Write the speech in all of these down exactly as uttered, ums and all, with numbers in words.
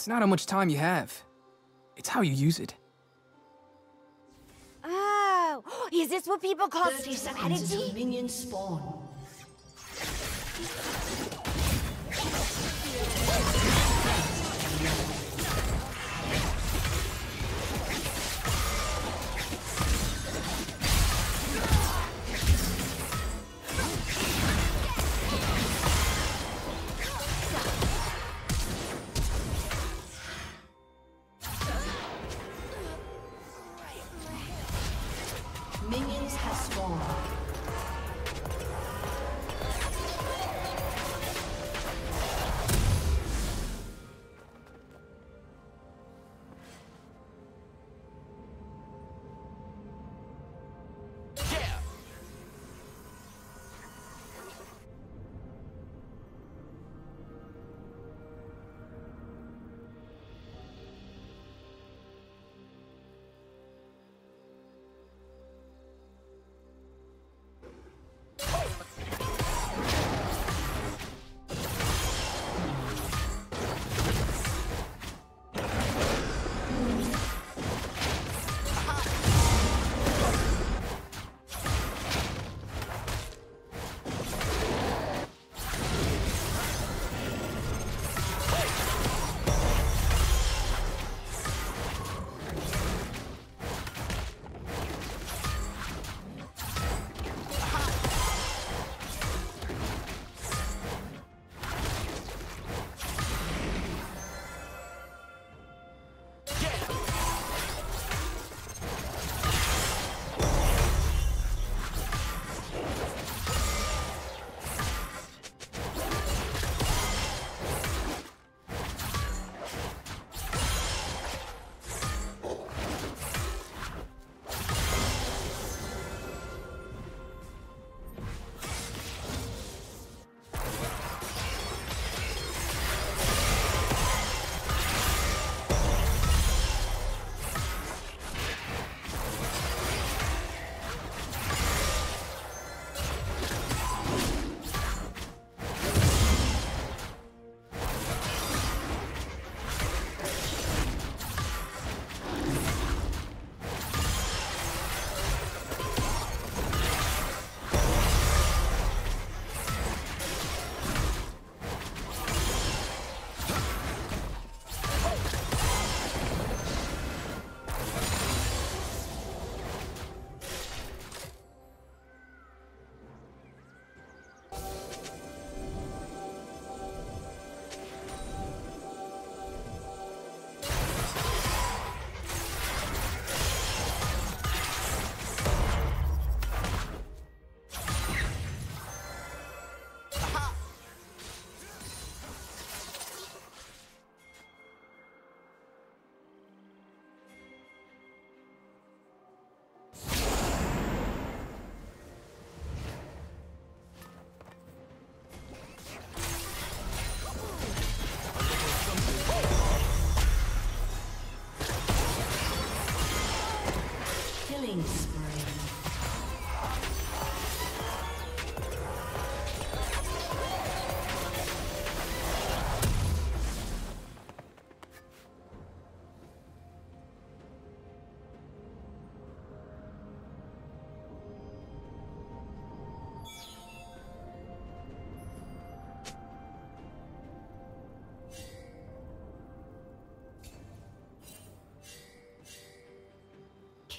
It's not how much time you have. It's how you use it. Oh, is this what people call strategy? Minion spawn.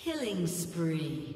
Killing spree.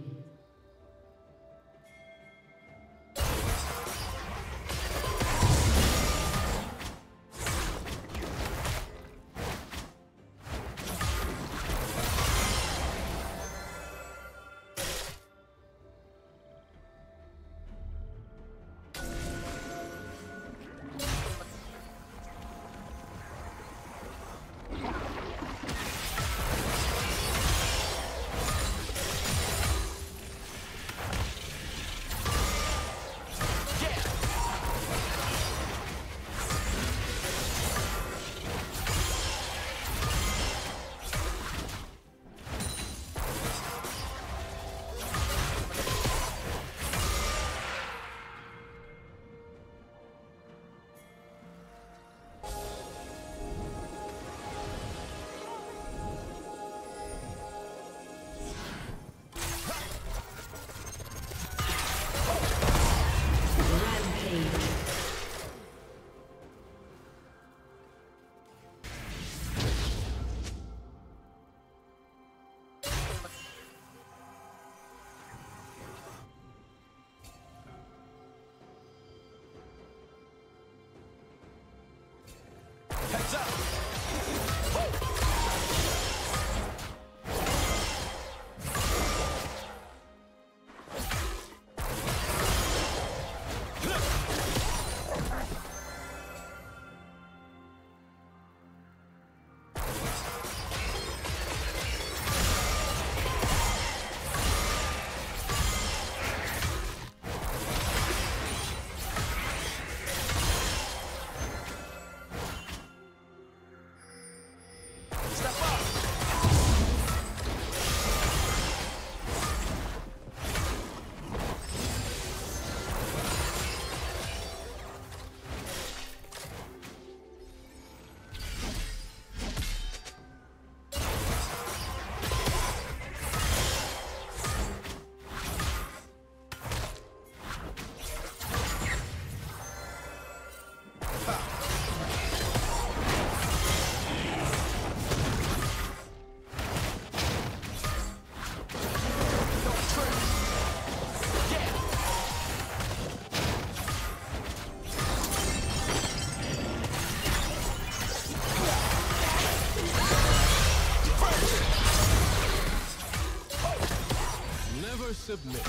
Submit.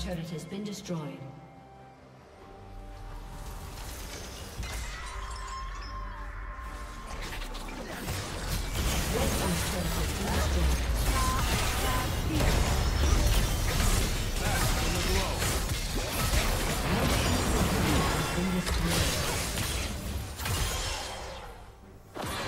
Turret has been destroyed. Red team's turret has been destroyed.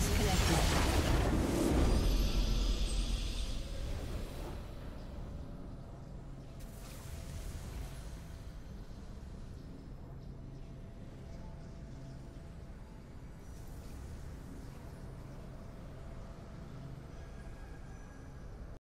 disconnected.